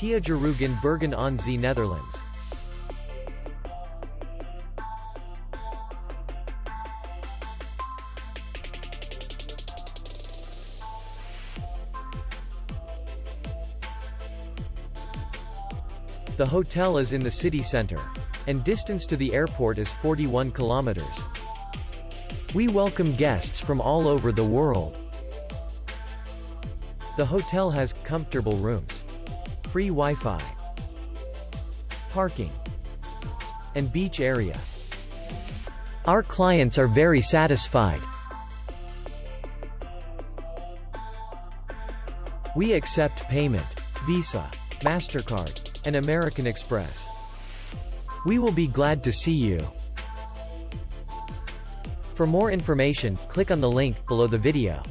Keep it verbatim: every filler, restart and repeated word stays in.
Tijgeroog in Bergen aan Zee, Netherlands. The hotel is in the city center, and distance to the airport is forty-one kilometers. We welcome guests from all over the world. The hotel has comfortable rooms, free Wi-Fi, parking, and beach area. Our clients are very satisfied. We accept payment, Visa, MasterCard, and American Express. We will be glad to see you. For more information, click on the link below the video.